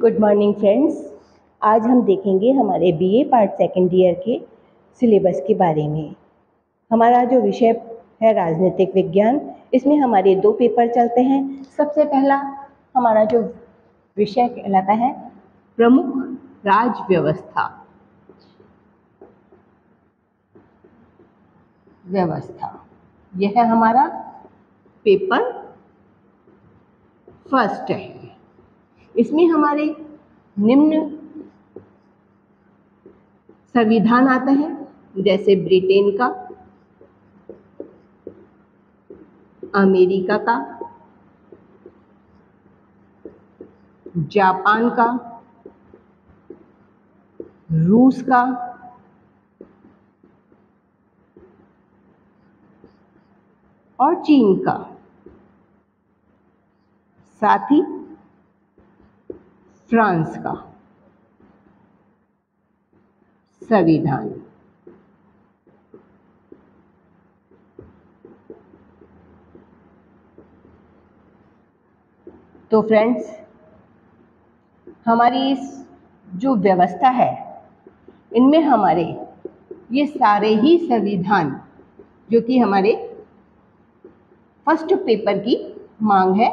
Good morning friends, आज हम देखेंगे हमारे बीए पार्ट सेकेंड ईयर के सिलेबस के बारे में। हमारा जो विषय है राजनीतिक विज्ञान, इसमें हमारे दो पेपर चलते हैं। सबसे पहला हमारा जो विषय कहलाता है प्रमुख राज व्यवस्था। यह है हमारा पेपर फर्स्ट है। इसमें हमारे निम्न संविधान आता है, जैसे ब्रिटेन का, अमेरिका का, जापान का, रूस का, और चीन का। साथ ही फ्रांस का संविधान। तो फ्रेंड्स, हमारी इस जो व्यवस्था है, इनमें हमारे ये सारे ही संविधान जो कि हमारे फर्स्ट पेपर की मांग है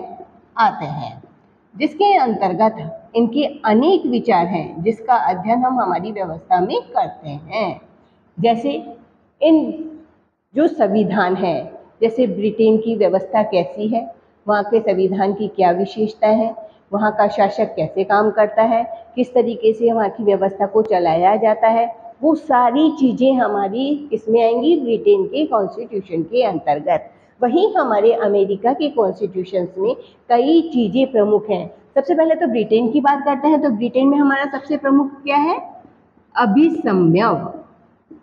आते हैं, जिसके अंतर्गत इनके अनेक विचार हैं जिसका अध्ययन हम हमारी व्यवस्था में करते हैं। जैसे इन जो संविधान है, जैसे ब्रिटेन की व्यवस्था कैसी है, वहाँ के संविधान की क्या विशेषता है, वहाँ का शासक कैसे काम करता है, किस तरीके से वहाँ की व्यवस्था को चलाया जाता है, वो सारी चीज़ें हमारी इसमें आएंगी ब्रिटेन के कॉन्स्टिट्यूशन के अंतर्गत। वहीं हमारे अमेरिका के कॉन्स्टिट्यूशंस में कई चीज़ें प्रमुख हैं। सबसे पहले तो ब्रिटेन की बात करते हैं, तो ब्रिटेन में हमारा सबसे प्रमुख क्या है? अभिसमयव,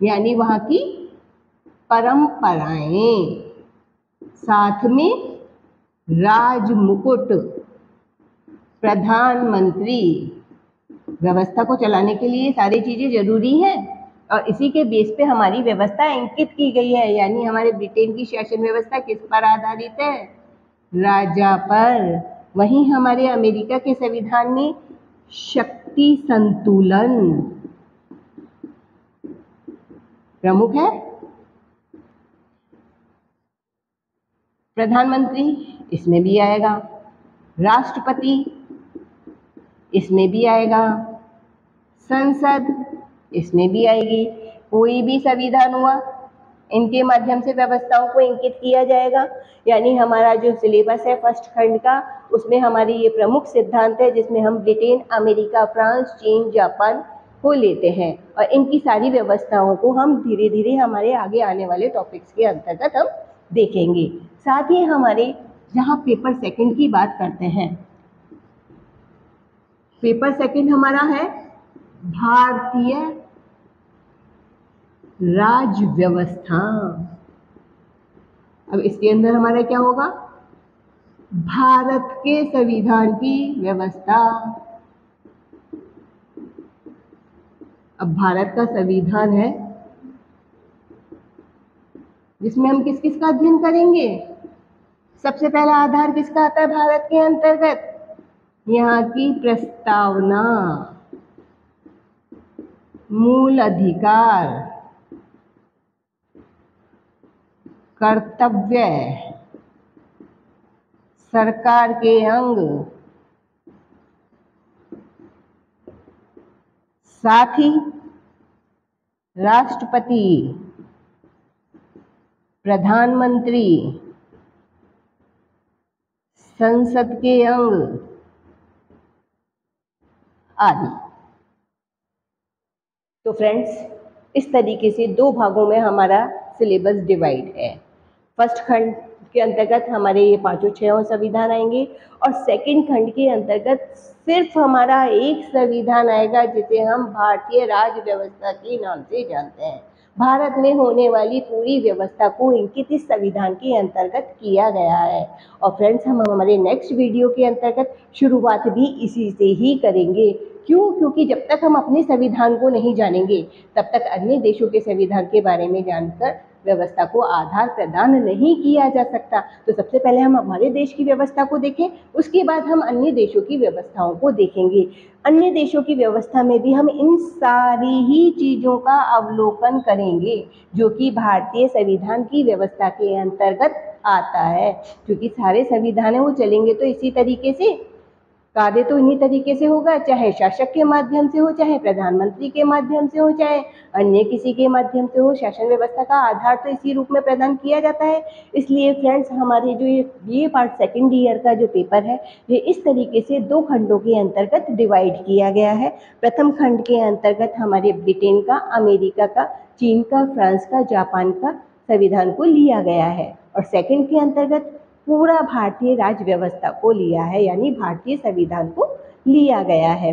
यानी वहाँ की परंपराएं, साथ में राजमुकुट, प्रधानमंत्री। व्यवस्था को चलाने के लिए सारी चीज़ें जरूरी हैं और इसी के बेस पे हमारी व्यवस्था अंकित की गई है। यानी हमारे ब्रिटेन की शासन व्यवस्था किस पर आधारित है? राजा पर। वहीं हमारे अमेरिका के संविधान में शक्ति संतुलन प्रमुख है, प्रधानमंत्री इसमें भी आएगा, राष्ट्रपति इसमें भी आएगा, संसद इसमें भी आएगी। कोई भी संविधान हुआ, इनके माध्यम से व्यवस्थाओं को इंगित किया जाएगा। यानी हमारा जो सिलेबस है फर्स्ट खंड का, उसमें हमारे ये प्रमुख सिद्धांत है जिसमें हम ब्रिटेन, अमेरिका, फ्रांस, चीन, जापान को लेते हैं और इनकी सारी व्यवस्थाओं को हम धीरे धीरे हमारे आगे आने वाले टॉपिक्स के अंतर्गत हम देखेंगे। साथ ही हमारे जहाँ पेपर सेकेंड की बात करते हैं, पेपर सेकेंड हमारा है भारतीय राज व्यवस्था। अब इसके अंदर हमारा क्या होगा? भारत के संविधान की व्यवस्था। अब भारत का संविधान है जिसमें हम किस किस का अध्ययन करेंगे। सबसे पहला आधार किसका आता है भारत के अंतर्गत? यहाँ की प्रस्तावना, मूल अधिकार, कर्तव्य, सरकार के अंग। साथ ही राष्ट्रपति, प्रधानमंत्री, संसद के अंग आदि। तो फ्रेंड्स, इस तरीके से दो भागों में हमारा सिलेबस डिवाइड है। फर्स्ट खंड के अंतर्गत हमारे ये पाँचों छहों संविधान आएंगे और सेकंड खंड के अंतर्गत सिर्फ हमारा एक संविधान आएगा जिसे हम भारतीय राज व्यवस्था के नाम से जानते हैं। भारत में होने वाली पूरी व्यवस्था को अंकित इस संविधान के अंतर्गत किया गया है। और फ्रेंड्स, हम हमारे नेक्स्ट वीडियो के अंतर्गत शुरुआत भी इसी से ही करेंगे। क्यों? क्योंकि जब तक हम अपने संविधान को नहीं जानेंगे, तब तक अन्य देशों के संविधान के बारे में जानकर व्यवस्था को आधार प्रदान नहीं किया जा सकता। तो सबसे पहले हम हमारे देश की व्यवस्था को देखें, उसके बाद हम अन्य देशों की व्यवस्थाओं को देखेंगे। अन्य देशों की व्यवस्था में भी हम इन सारी ही चीज़ों का अवलोकन करेंगे जो कि भारतीय संविधान की व्यवस्था के अंतर्गत आता है। क्योंकि सारे संविधान हैं वो चलेंगे तो इसी तरीके से, कार्य तो इन्हीं तरीके से होगा, चाहे शासक के माध्यम से हो, चाहे प्रधानमंत्री के माध्यम से हो, चाहे अन्य किसी के माध्यम से हो। शासन व्यवस्था का आधार तो इसी रूप में प्रदान किया जाता है। इसलिए फ्रेंड्स, हमारे जो ये पार्ट सेकंड ईयर का जो पेपर है ये इस तरीके से दो खंडों के अंतर्गत डिवाइड किया गया है। प्रथम खंड के अंतर्गत हमारे ब्रिटेन का, अमेरिका का, चीन का, फ्रांस का, जापान का संविधान को लिया गया है और सेकेंड के अंतर्गत पूरा भारतीय राज्य व्यवस्था को लिया है, यानी भारतीय संविधान को लिया गया है।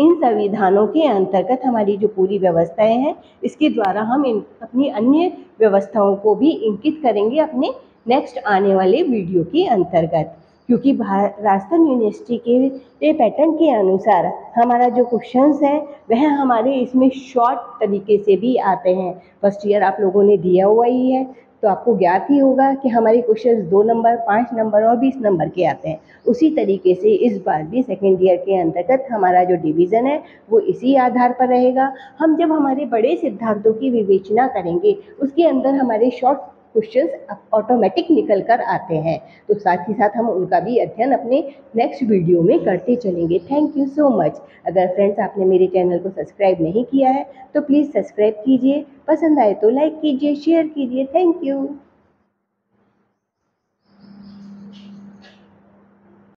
इन संविधानों के अंतर्गत हमारी जो पूरी व्यवस्थाएं हैं, इसके द्वारा हम इन अपनी अन्य व्यवस्थाओं को भी इंगित करेंगे अपने नेक्स्ट आने वाले वीडियो के अंतर्गत। क्योंकि राजस्थान यूनिवर्सिटी के पैटर्न के अनुसार हमारा जो क्वेश्चंस है वह हमारे इसमें शॉर्ट तरीके से भी आते हैं। फर्स्ट ईयर आप लोगों ने दिया हुआ ही है तो आपको ज्ञात ही होगा कि हमारे क्वेश्चंस 2 नंबर, 5 नंबर और 20 नंबर के आते हैं। उसी तरीके से इस बार भी सेकेंड ईयर के अंतर्गत हमारा जो डिवीज़न है वो इसी आधार पर रहेगा। हम जब हमारे बड़े सिद्धांतों की विवेचना करेंगे उसके अंदर हमारे शॉर्ट क्वेश्चंस ऑटोमेटिक निकल कर आते हैं। तो साथ ही साथ हम उनका भी अध्ययन अपने नेक्स्ट वीडियो में करते चलेंगे। Thank you so much. अगर फ्रेंड्स आपने मेरे चैनल को सब्सक्राइब नहीं किया है तो प्लीज़ सब्सक्राइब कीजिए, पसंद आए तो लाइक कीजिए, शेयर कीजिए। Thank you.